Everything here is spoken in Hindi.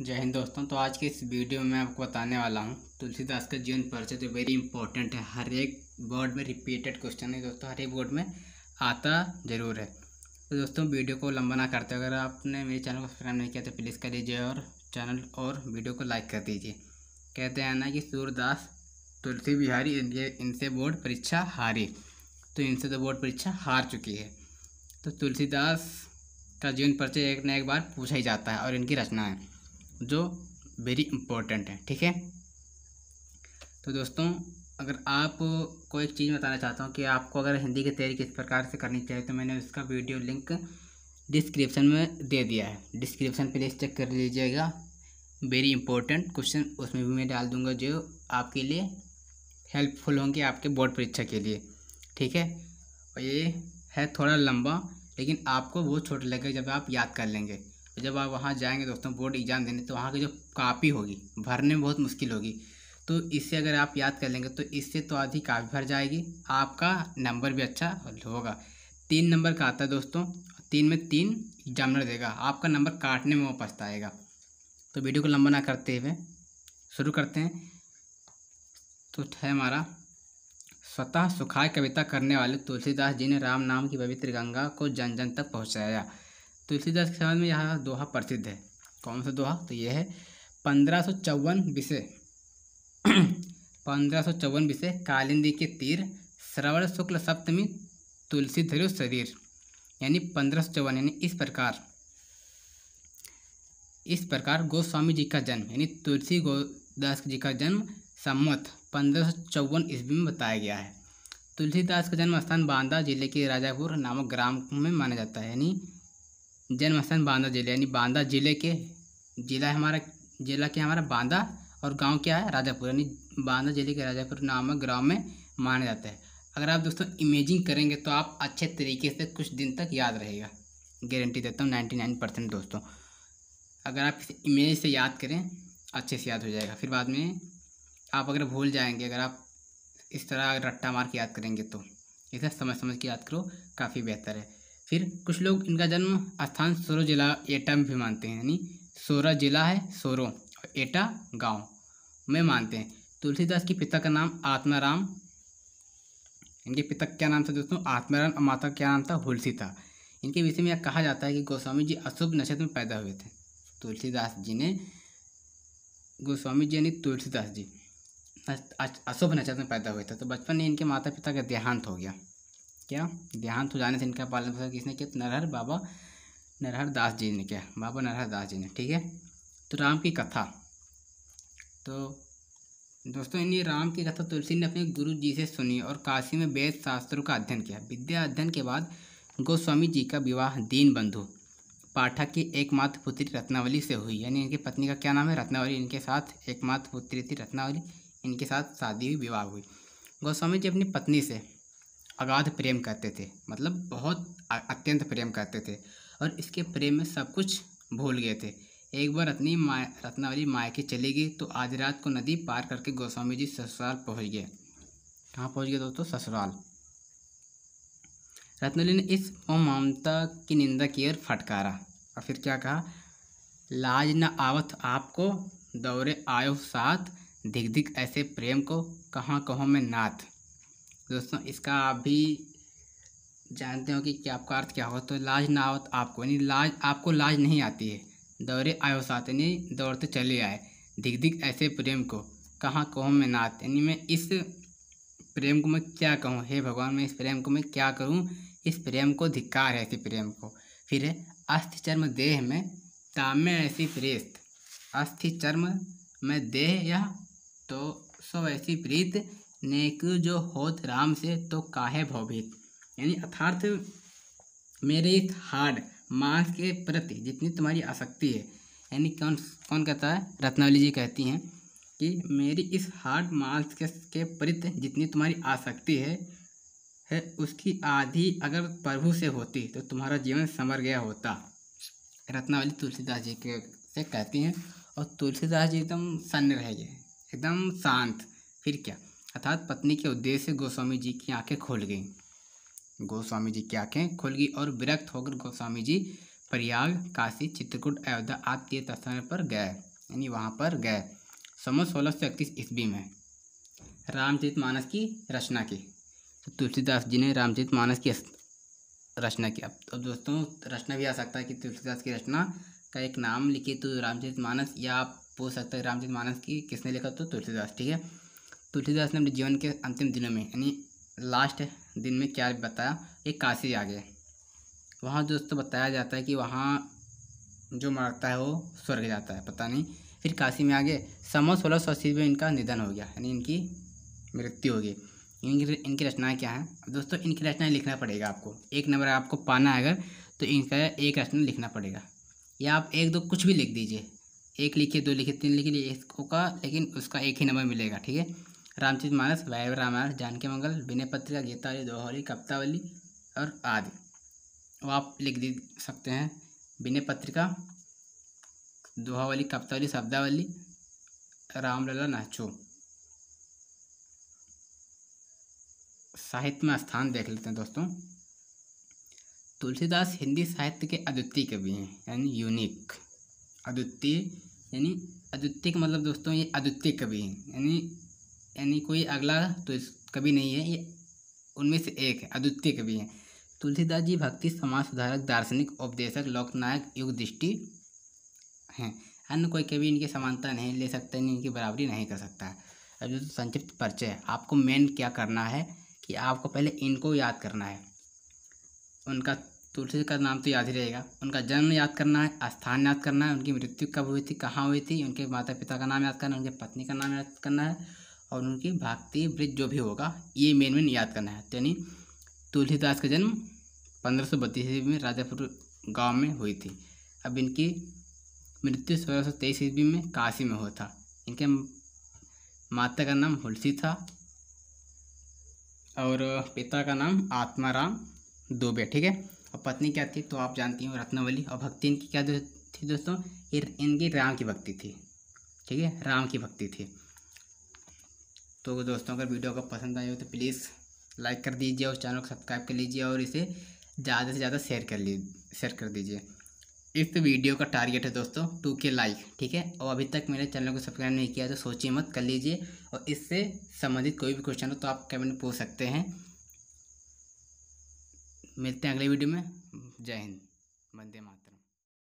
जय हिंद दोस्तों। तो आज के इस वीडियो में आपको बताने वाला हूँ तुलसीदास का जीवन परिचय। तो वेरी इंपॉर्टेंट है, हर एक वर्ड में रिपीटेड क्वेश्चन है दोस्तों, हर एक वर्ड में आता ज़रूर है। तो दोस्तों वीडियो को लंबा ना करते, अगर आपने मेरे चैनल को सब्सक्राइब नहीं किया तो प्लीज़ कर लीजिए और चैनल और वीडियो को लाइक कर दीजिए। कहते हैं ना कि सूरदास तुलसी बिहारी इनसे बोर्ड परीक्षा हारी, तो इनसे तो बोर्ड परीक्षा हार चुकी है। तो तुलसीदास का जीवन परिचय एक ना एक बार पूछा ही जाता है और इनकी रचना है जो वेरी इम्पोर्टेंट है, ठीक है। तो दोस्तों अगर आप कोई एक चीज़ बताना चाहता हूँ कि आपको अगर हिंदी की तैयारी किस प्रकार से करनी चाहिए, तो मैंने उसका वीडियो लिंक डिस्क्रिप्शन में दे दिया है, डिस्क्रिप्शन प्लीज़ चेक कर लीजिएगा। वेरी इंपॉर्टेंट क्वेश्चन उसमें भी मैं डाल दूँगा जो आपके लिए हेल्पफुल होंगे आपके बोर्ड परीक्षा के लिए, ठीक है। और ये है थोड़ा लंबा, लेकिन आपको वो छोटा लगेगा जब आप याद कर लेंगे। जब आप वहाँ जाएंगे दोस्तों बोर्ड एग्ज़ाम देने, तो वहाँ की जो कापी होगी भरने में बहुत मुश्किल होगी, तो इससे अगर आप याद कर लेंगे तो इससे तो आधी कापी भर जाएगी, आपका नंबर भी अच्छा होगा। 3 नंबर का आता है दोस्तों, 3 में 3 एग्जामिनर देगा, आपका नंबर काटने में वो पछताएगा। तो वीडियो को लंबा ना करते हुए शुरू करते हैं। तो है हमारा, स्वतः सुखाय कविता करने वाले तुलसीदास जी ने राम नाम की पवित्र गंगा को जन जन तक पहुँचाया। तुलसीदास के संबंध में यहाँ दोहा प्रसिद्ध है। कौन सा दोहा? तो यह है 1554 विषय 1554 विषय कालिंदी के तीर, श्रवण शुक्ल सप्तमी तुलसी धरो शरीर। यानी 1554 यानी इस प्रकार गोस्वामी जी का जन्म यानी तुलसी गोदास जी का जन्म सम्मत 1554 ईस्वी में बताया गया है। तुलसीदास का जन्म स्थान बांदा जिले के राजापुर नामक ग्राम में माना जाता है। यानी जन्मस्थान बांदा जिले, यानी बांदा जिले के जिला हमारा बांदा और गांव क्या है राजापुर, यानी बांदा जिले के राजापुर नामक ग्राम में माना जाता है। अगर आप दोस्तों इमेजिंग करेंगे तो आप अच्छे तरीके से कुछ दिन तक याद रहेगा, गारंटी देता हूँ 99% दोस्तों। अगर आप इस इमेज से याद करें अच्छे से याद हो जाएगा, फिर बाद में आप अगर भूल जाएंगे, अगर आप इस तरह रट्टा मार के याद करेंगे तो इसे समझ के याद करो, काफ़ी बेहतर है। फिर कुछ लोग इनका जन्म स्थान सोरो जिला एटा में भी मानते हैं, यानी 16 जिला है सोरो और एटा गांव में मानते हैं। तुलसीदास के पिता का नाम आत्माराम, इनके पिता क्या नाम था दोस्तों? आत्माराम। और माता क्या नाम था? हुलसी था। इनके विषय में यह कहा जाता है कि गोस्वामी जी अशुभ नक्षत्र में पैदा हुए थे। तुलसीदास जी ने गोस्वामी जी यानी तुलसीदास जी अशुभ नक्षत्र में पैदा हुए थे। तो बचपन में इनके माता पिता का देहांत हो गया। क्या देहांत हो जाने से इनका पालन पोषण किसने किया? तो बाबा नरहरदास जी ने, ठीक है। तो राम की कथा, तो दोस्तों इन्हीं राम की कथा तुलसी ने अपने गुरु जी से सुनी और काशी में वेद शास्त्रों का अध्ययन किया। विद्या अध्ययन के बाद गोस्वामी जी का विवाह दीनबंधु पाठक की एकमात्र पुत्री रत्नावली से हुई। यानी इनकी पत्नी का क्या नाम है? रत्नावली। इनके साथ एकमात्र पुत्री थी रत्नावली, इनके साथ शादी हुई, विवाह हुई। गोस्वामी जी अपनी पत्नी से अगाध प्रेम करते थे, मतलब बहुत अत्यंत प्रेम करते थे और इसके प्रेम में सब कुछ भूल गए थे। एक बार रत्नावली मायके चली गई तो आज रात को नदी पार करके गोस्वामी जी ससुराल पहुंच गए। कहाँ पहुंच गए दोस्तों? ससुराल। रत्नावली ने इस ममता की निंदा की और फटकारा और फिर क्या कहा? लाज न आवत आपको दौरे आयो साथ, धिक धिक ऐसे प्रेम को कहाँ कहूँ मैं नाथ। दोस्तों इसका आप भी जानते हो कि क्या आपका अर्थ क्या होगा। तो लाज ना आवत आपको, यानी लाज आपको लाज नहीं आती है। दौरे आयो साथ यानी दौड़ते चले आए, धिक धिक ऐसे प्रेम को कहाँ कहूँ मैं नाथ। यानी मैं इस प्रेम को मैं क्या कहूँ, हे भगवान मैं इस प्रेम को मैं क्या करूँ, इस प्रेम को धिक्कार है ऐसी प्रेम को। फिर है अस्थि चर्म देह में तामे ऐसी प्रेस्त, अस्थि चर्म में देह या तो सो ऐसी प्रीत, नेक जो होत राम से तो काहे भवभीत। यानी अर्थात मेरे इस हार्ड मांस के प्रति जितनी तुम्हारी आसक्ति है, यानी कौन कहता है? रत्नावली जी कहती हैं कि मेरी इस हार्ड मांस के प्रति जितनी तुम्हारी आसक्ति है उसकी आधी अगर प्रभु से होती तो तुम्हारा जीवन संवर गया होता। रत्नावली तुलसीदास जी से कहती हैं और तुलसीदास जी एकदम सन्न रह गए, एकदम शांत। फिर क्या? अर्थात पत्नी के उद्देश्य से गोस्वामी जी की आंखें खुल गईं, गोस्वामी जी की आंखें खुल गई और विरक्त होकर गोस्वामी जी प्रयाग, काशी, चित्रकूट, अयोध्या आदि तीर्थ स्थान पर गए, यानी वहाँ पर गए। संवत 1631 ईस्वी में रामचरित मानस की रचना की। तो तुलसीदास जी ने रामचरित मानस की रचना की। अब दोस्तों रचना भी आ सकता है कि तुलसीदास की रचना का एक नाम लिखिए तो रामचरित मानस, या आप पूछ सकते हैं रामचरित मानस की किसने लिखा, तो तुलसीदास। ठीक है, तुलसीदास ने अपने जीवन के अंतिम दिनों में यानी लास्ट दिन में क्या बताया, एक काशी आ गए। वहाँ दोस्तों बताया जाता है कि वहाँ जो मरता है वो स्वर्ग जाता है, पता नहीं। फिर काशी में आ गए। संवत 1680 में इनका निधन हो गया, यानी इनकी मृत्यु हो गई। इनकी रचनाएँ क्या हैं दोस्तों, इनकी रचनाएँ लिखना पड़ेगा आपको। एक नंबर आपको पाना है अगर, तो इनका एक रचना लिखना पड़ेगा, या आप एक दो कुछ भी लिख दीजिए, एक लिखिए, दो लिखिए, तीन लिखिए, इसको का लेकिन उसका एक ही नंबर मिलेगा। ठीक है, रामचरित मानस, रामायण जानकी मंगल, विनय पत्रिका, गीतावली, दोहावली, कवितावली और आदि, वो आप लिख दे सकते हैं। विनय पत्रिका, दोहावली, कवितावली, शब्दावली, रामलला नाचो। साहित्य में स्थान देख लेते हैं दोस्तों। तुलसीदास हिंदी साहित्य के अद्वितीय कवि हैं, यानी यूनिक। अद्वितीय यानी अद्वितीय का मतलब दोस्तों ये अद्वितीय कवि हैं, यानी कोई अगला तो कवि नहीं है, ये उनमें से एक है, अद्वितीय कवि हैं। तुलसीदास जी भक्ति, समाज सुधारक, दार्शनिक, उपदेशक, लोकनायक, युग दृष्टि हैं। अन्य कोई कवि इनकी समानता नहीं ले सकता, नहीं इनकी बराबरी नहीं कर सकता है। अब जो संक्षिप्त परिचय, आपको मेन क्या करना है कि आपको पहले इनको याद करना है। उनका तुलसीदास का नाम तो याद ही रहेगा, उनका जन्म याद करना है, स्थान याद करना है, उनकी मृत्यु कब हुई थी, कहाँ हुई थी, उनके माता पिता का नाम याद करना है, उनकी पत्नी का नाम याद करना है, और उनकी भक्ति वृत्त जो भी होगा ये मेन याद करना है। यानी तुलसीदास का जन्म 1532 ईस्वी में राजापुर गांव में हुई थी। अब इनकी मृत्यु 1623 ईस्वी में काशी में हुआ था। इनके माता का नाम तुलसी था और पिता का नाम आत्माराम दोबे। ठीक है, और पत्नी क्या थी तो आप जानती हो, रत्नावली। और भक्ति इनकी क्या थी दोस्तों, इनकी राम की भक्ति थी। ठीक है, राम की भक्ति थी। तो दोस्तों अगर वीडियो को पसंद आई हो तो प्लीज़ लाइक कर दीजिए और चैनल को सब्सक्राइब कर लीजिए और इसे ज़्यादा से ज़्यादा शेयर कर दीजिए। इस वीडियो का टारगेट है दोस्तों 2K लाइक। ठीक है, और अभी तक मेरे चैनल को सब्सक्राइब नहीं किया तो सोचिए मत, कर लीजिए। और इससे संबंधित कोई भी क्वेश्चन हो तो आप कमेंट में पूछ सकते हैं। मिलते हैं अगले वीडियो में। जय हिंद, वंदे मातरम।